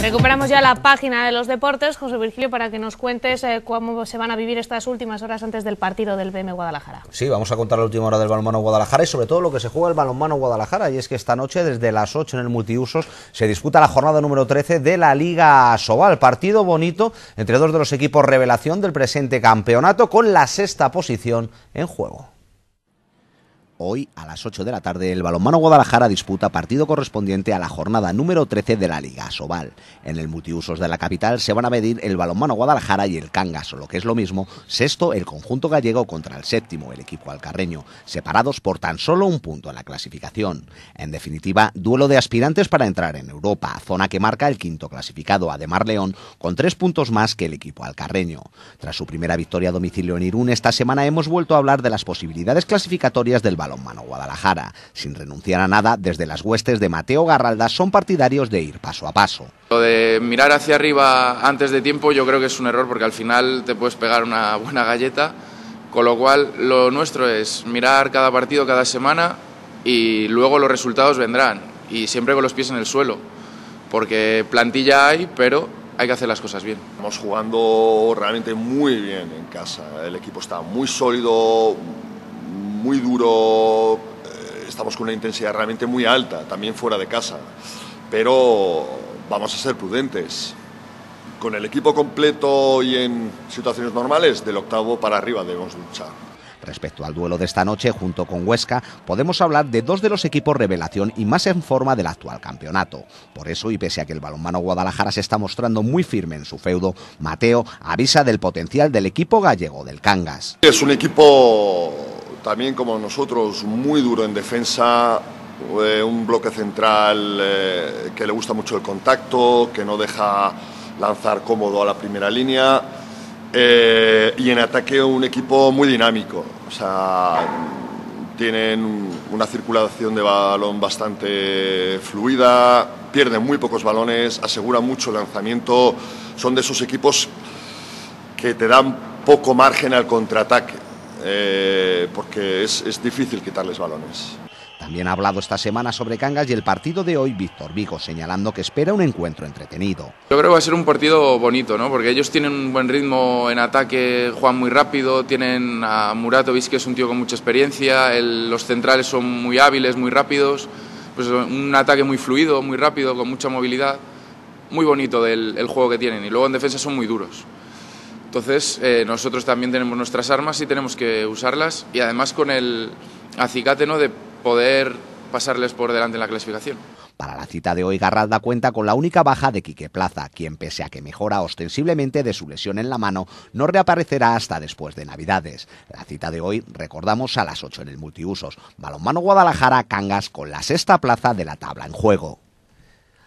Recuperamos ya la página de los deportes, José Virgilio, para que nos cuentes cómo se van a vivir estas últimas horas antes del partido del BM Guadalajara. Sí, vamos a contar la última hora del balonmano Guadalajara y sobre todo lo que se juega el balonmano Guadalajara, y es que esta noche desde las 8 en el Multiusos se disputa la jornada número 13 de la Liga Asobal. Partido bonito entre dos de los equipos revelación del presente campeonato, con la sexta posición en juego. Hoy, a las 8 de la tarde, el balonmano Guadalajara disputa partido correspondiente a la jornada número 13 de la Liga Asobal. En el Multiusos de la capital se van a medir el balonmano Guadalajara y el Cangas, o lo que es lo mismo, sexto el conjunto gallego contra el séptimo, el equipo alcarreño, separados por tan solo un punto en la clasificación. En definitiva, duelo de aspirantes para entrar en Europa, zona que marca el quinto clasificado, Ademar León, con 3 puntos más que el equipo alcarreño. Tras su primera victoria a domicilio en Irún, esta semana hemos vuelto a hablar de las posibilidades clasificatorias del balonmano Guadalajara. Sin renunciar a nada, desde las huestes de Mateo Garralda son partidarios de ir paso a paso. Lo de mirar hacia arriba antes de tiempo yo creo que es un error, porque al final te puedes pegar una buena galleta, con lo cual lo nuestro es mirar cada partido, cada semana, y luego los resultados vendrán, y siempre con los pies en el suelo, porque plantilla hay, pero hay que hacer las cosas bien. Estamos jugando realmente muy bien en casa, el equipo está muy sólido, muy duro, estamos con una intensidad realmente muy alta, también fuera de casa, pero vamos a ser prudentes. Con el equipo completo y en situaciones normales, del octavo para arriba debemos luchar. Respecto al duelo de esta noche, junto con Huesca, podemos hablar de dos de los equipos revelación y más en forma del actual campeonato. Por eso, y pese a que el balonmano Guadalajara se está mostrando muy firme en su feudo, Mateo avisa del potencial del equipo gallego del Cangas. Es un equipo también como nosotros, muy duro en defensa, un bloque central que le gusta mucho el contacto, que no deja lanzar cómodo a la primera línea. Y en ataque un equipo muy dinámico, o sea, tienen una circulación de balón bastante fluida, pierden muy pocos balones, aseguran mucho el lanzamiento, son de esos equipos que te dan poco margen al contraataque, porque es difícil quitarles balones. También ha hablado esta semana sobre Cangas y el partido de hoy Víctor Vigo, señalando que espera un encuentro entretenido. Yo creo que va a ser un partido bonito, ¿no? Porque ellos tienen un buen ritmo en ataque, juegan muy rápido, tienen a Murato, que es un tío con mucha experiencia, los centrales son muy hábiles, muy rápidos, pues un ataque muy fluido, muy rápido, con mucha movilidad, muy bonito el juego que tienen, y luego en defensa son muy duros. Entonces nosotros también tenemos nuestras armas y tenemos que usarlas, y además con el acicate, ¿no?, de poder pasarles por delante en la clasificación. Para la cita de hoy, Garralda cuenta con la única baja de Quique Plaza, quien, pese a que mejora ostensiblemente de su lesión en la mano, no reaparecerá hasta después de Navidades. La cita de hoy, recordamos, a las 8 en el Multiusos. Balonmano Guadalajara, Cangas, con la sexta plaza de la tabla en juego.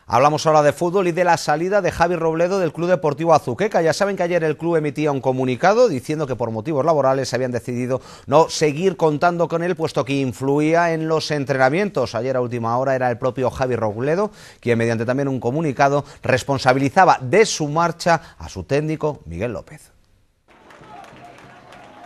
Hablamos ahora de fútbol y de la salida de Javi Robledo del Club Deportivo Azuqueca. Ya saben que ayer el club emitía un comunicado diciendo que por motivos laborales habían decidido no seguir contando con él, puesto que influía en los entrenamientos. Ayer a última hora era el propio Javi Robledo quien, mediante también un comunicado, responsabilizaba de su marcha a su técnico Miguel López.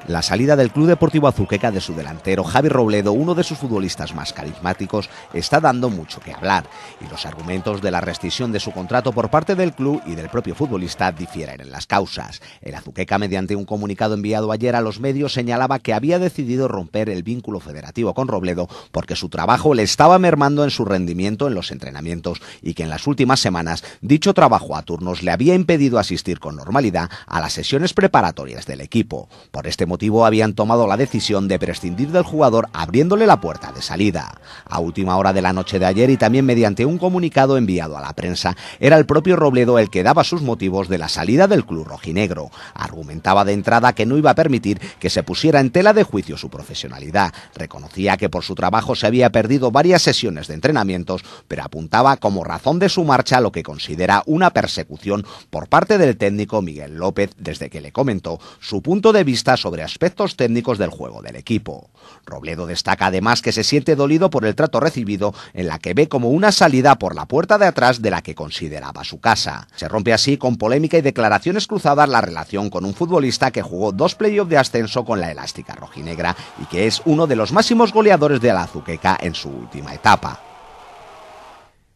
La salida del Club Deportivo Azuqueca de su delantero Javi Robledo, uno de sus futbolistas más carismáticos, está dando mucho que hablar, y los argumentos de la rescisión de su contrato por parte del club y del propio futbolista difieren en las causas. El Azuqueca, mediante un comunicado enviado ayer a los medios, señalaba que había decidido romper el vínculo federativo con Robledo porque su trabajo le estaba mermando en su rendimiento en los entrenamientos, y que en las últimas semanas dicho trabajo a turnos le había impedido asistir con normalidad a las sesiones preparatorias del equipo. Por este motivo habían tomado la decisión de prescindir del jugador, abriéndole la puerta de salida. A última hora de la noche de ayer, y también mediante un comunicado enviado a la prensa, era el propio Robledo el que daba sus motivos de la salida del club rojinegro. Argumentaba de entrada que no iba a permitir que se pusiera en tela de juicio su profesionalidad. Reconocía que por su trabajo se había perdido varias sesiones de entrenamientos, pero apuntaba como razón de su marcha lo que considera una persecución por parte del técnico Miguel López, desde que le comentó su punto de vista sobre aspectos técnicos del juego del equipo. Robledo destaca además que se siente dolido por el trato recibido, en la que ve como una salida por la puerta de atrás de la que consideraba su casa. Se rompe así, con polémica y declaraciones cruzadas, la relación con un futbolista que jugó 2 playoffs de ascenso con la elástica rojinegra y que es uno de los máximos goleadores de la Azuqueca en su última etapa.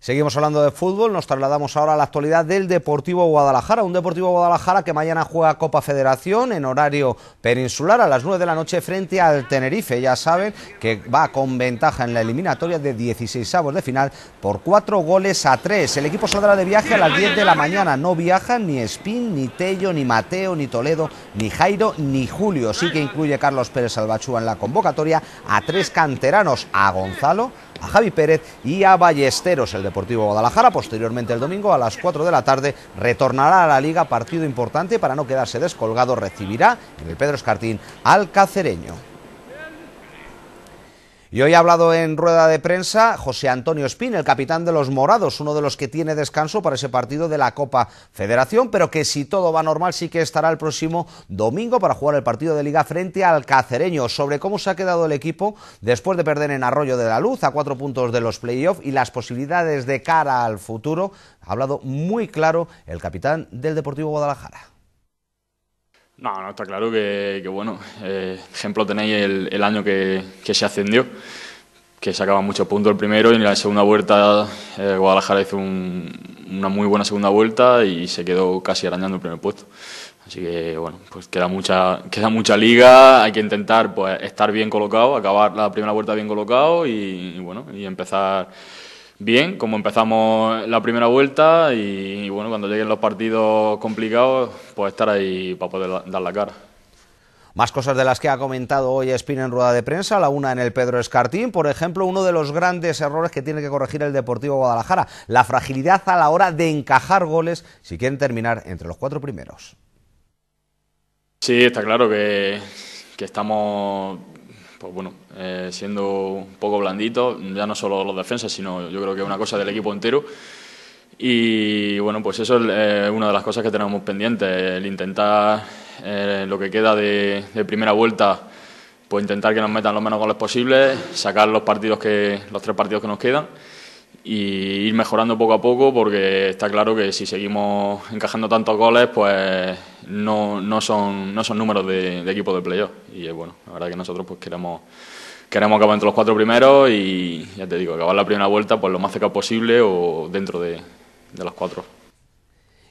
Seguimos hablando de fútbol, nos trasladamos ahora a la actualidad del Deportivo Guadalajara, un Deportivo Guadalajara que mañana juega Copa Federación en horario peninsular a las 9 de la noche frente al Tenerife. Ya saben que va con ventaja en la eliminatoria de 16avos de final por 4-3. El equipo saldrá de viaje a las 10 de la mañana, no viajan ni Espín, ni Tello, ni Mateo, ni Toledo, ni Jairo, ni Julio. Sí que incluye Carlos Pérez Salvachúa en la convocatoria a 3 canteranos, a Gonzalo, a Javi Pérez y a Ballesteros. El Deportivo Guadalajara posteriormente el domingo a las 4 de la tarde retornará a la Liga, partido importante para no quedarse descolgado, recibirá en el Pedro Escartín al Cacereño. Y hoy ha hablado en rueda de prensa José Antonio Espín, el capitán de los morados, uno de los que tiene descanso para ese partido de la Copa Federación, pero que si todo va normal sí que estará el próximo domingo para jugar el partido de Liga frente al Cacereño. Sobre cómo se ha quedado el equipo después de perder en Arroyo de la Luz a 4 puntos de los playoffs y las posibilidades de cara al futuro, ha hablado muy claro el capitán del Deportivo Guadalajara. No, está claro que bueno, ejemplo tenéis el año que se ascendió, que sacaban muchos puntos el primero y en la segunda vuelta Guadalajara hizo una muy buena segunda vuelta y se quedó casi arañando el primer puesto. Así que bueno, pues queda mucha liga, hay que intentar pues estar bien colocado, acabar la primera vuelta bien colocado y bueno, y empezar bien, como empezamos la primera vuelta y bueno, cuando lleguen los partidos complicados, pues estar ahí para poder dar la cara. Más cosas de las que ha comentado hoy Espín en rueda de prensa, la una en el Pedro Escartín, por ejemplo, uno de los grandes errores que tiene que corregir el Deportivo Guadalajara, la fragilidad a la hora de encajar goles si quieren terminar entre los 4 primeros. Sí, está claro que estamos, pues bueno, siendo un poco blandito, ya no solo los defensas, sino yo creo que es una cosa del equipo entero. Y bueno, pues eso es una de las cosas que tenemos pendientes, el intentar lo que queda de primera vuelta, pues intentar que nos metan los menos goles posibles, sacar los 3 partidos que nos quedan y ir mejorando poco a poco, porque está claro que si seguimos encajando tantos goles, pues no son números de equipo de playoff. Y bueno, la verdad que nosotros pues queremos acabar entre los 4 primeros y ya te digo, acabar la primera vuelta pues lo más cerca posible o dentro de los 4.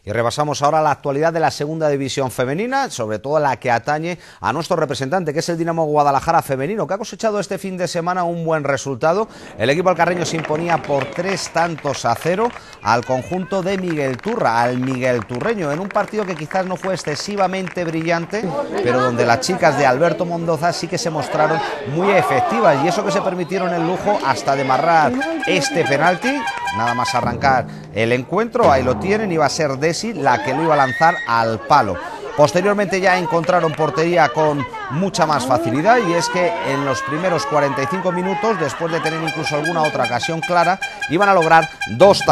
Y repasamos ahora la actualidad de la segunda división femenina, sobre todo la que atañe a nuestro representante, que es el Dinamo Guadalajara femenino, que ha cosechado este fin de semana un buen resultado. El equipo alcarreño se imponía por 3-0 al conjunto de Miguelturra, al Miguelturreño, en un partido que quizás no fue excesivamente brillante, pero donde las chicas de Alberto Mendoza sí que se mostraron muy efectivas, y eso que se permitieron el lujo hasta de marcar este penalti. Nada más arrancar el encuentro, ahí lo tienen, iba a ser Desi la que lo iba a lanzar al palo. Posteriormente ya encontraron portería con mucha más facilidad, y es que en los primeros 45 minutos, después de tener incluso alguna otra ocasión clara, iban a lograr 2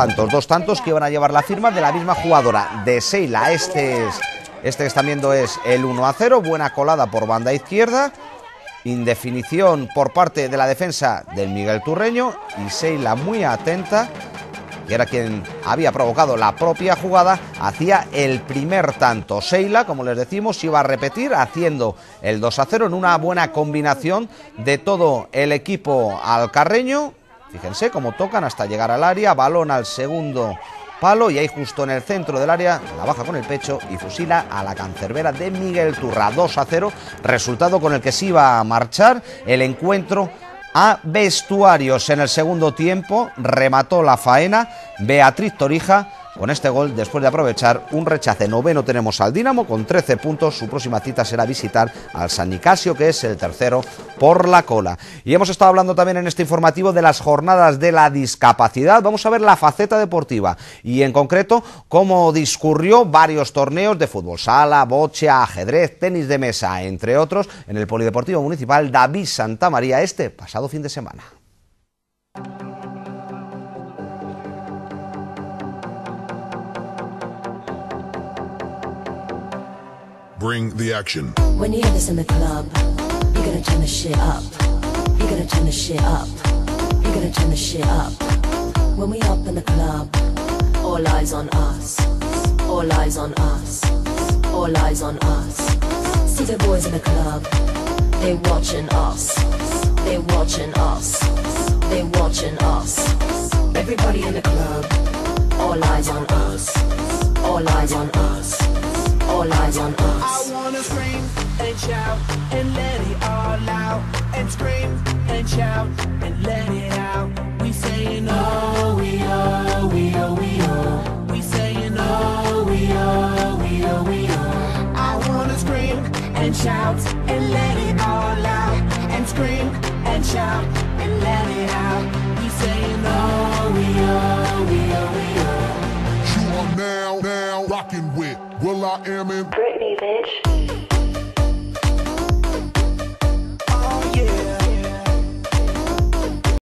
tantos que iban a llevar la firma de la misma jugadora de Seila. Este que están viendo es el 1-0, buena colada por banda izquierda, indefinición por parte de la defensa del Miguelturreño y Seila muy atenta, que era quien había provocado la propia jugada, hacía el primer tanto. Seila, como les decimos, iba a repetir haciendo el 2-0 en una buena combinación de todo el equipo alcarreño. Fíjense cómo tocan hasta llegar al área, balón al segundo palo y ahí justo en el centro del área la baja con el pecho y fusila a la cancerbera de Miguelturra. 2-0, resultado con el que se iba a marchar el encuentro a vestuarios. En el segundo tiempo remató la faena Beatriz Torija con este gol después de aprovechar un rechace. Noveno tenemos al Dinamo con 13 puntos. Su próxima cita será visitar al San Nicasio, que es el tercero por la cola. Y hemos estado hablando también en este informativo de las jornadas de la discapacidad. Vamos a ver la faceta deportiva y en concreto cómo discurrió varios torneos de fútbol sala, bocha, ajedrez, tenis de mesa, entre otros, en el Polideportivo Municipal David Santa María este pasado fin de semana. Bring the action. When you have this in the club, you're gonna turn the shit up. You're gonna turn the shit up. You're gonna turn the shit up. When we up in the club, all eyes on us. All eyes on us. All eyes on us. See the boys in the club, they watching us. They watching us. They watching us. Everybody in the club. All eyes on us. All eyes on us. All eyes on us. I wanna scream and shout and let it all out. And scream and shout and let it out. We saying oh, we oh, we oh, we oh. We saying oh, we oh, we oh, we oh. I wanna scream and shout and let it all out. And scream and shout and let it out. We saying oh, we oh, we oh, we oh. You are now rocking with Will I Am in Britney, bitch.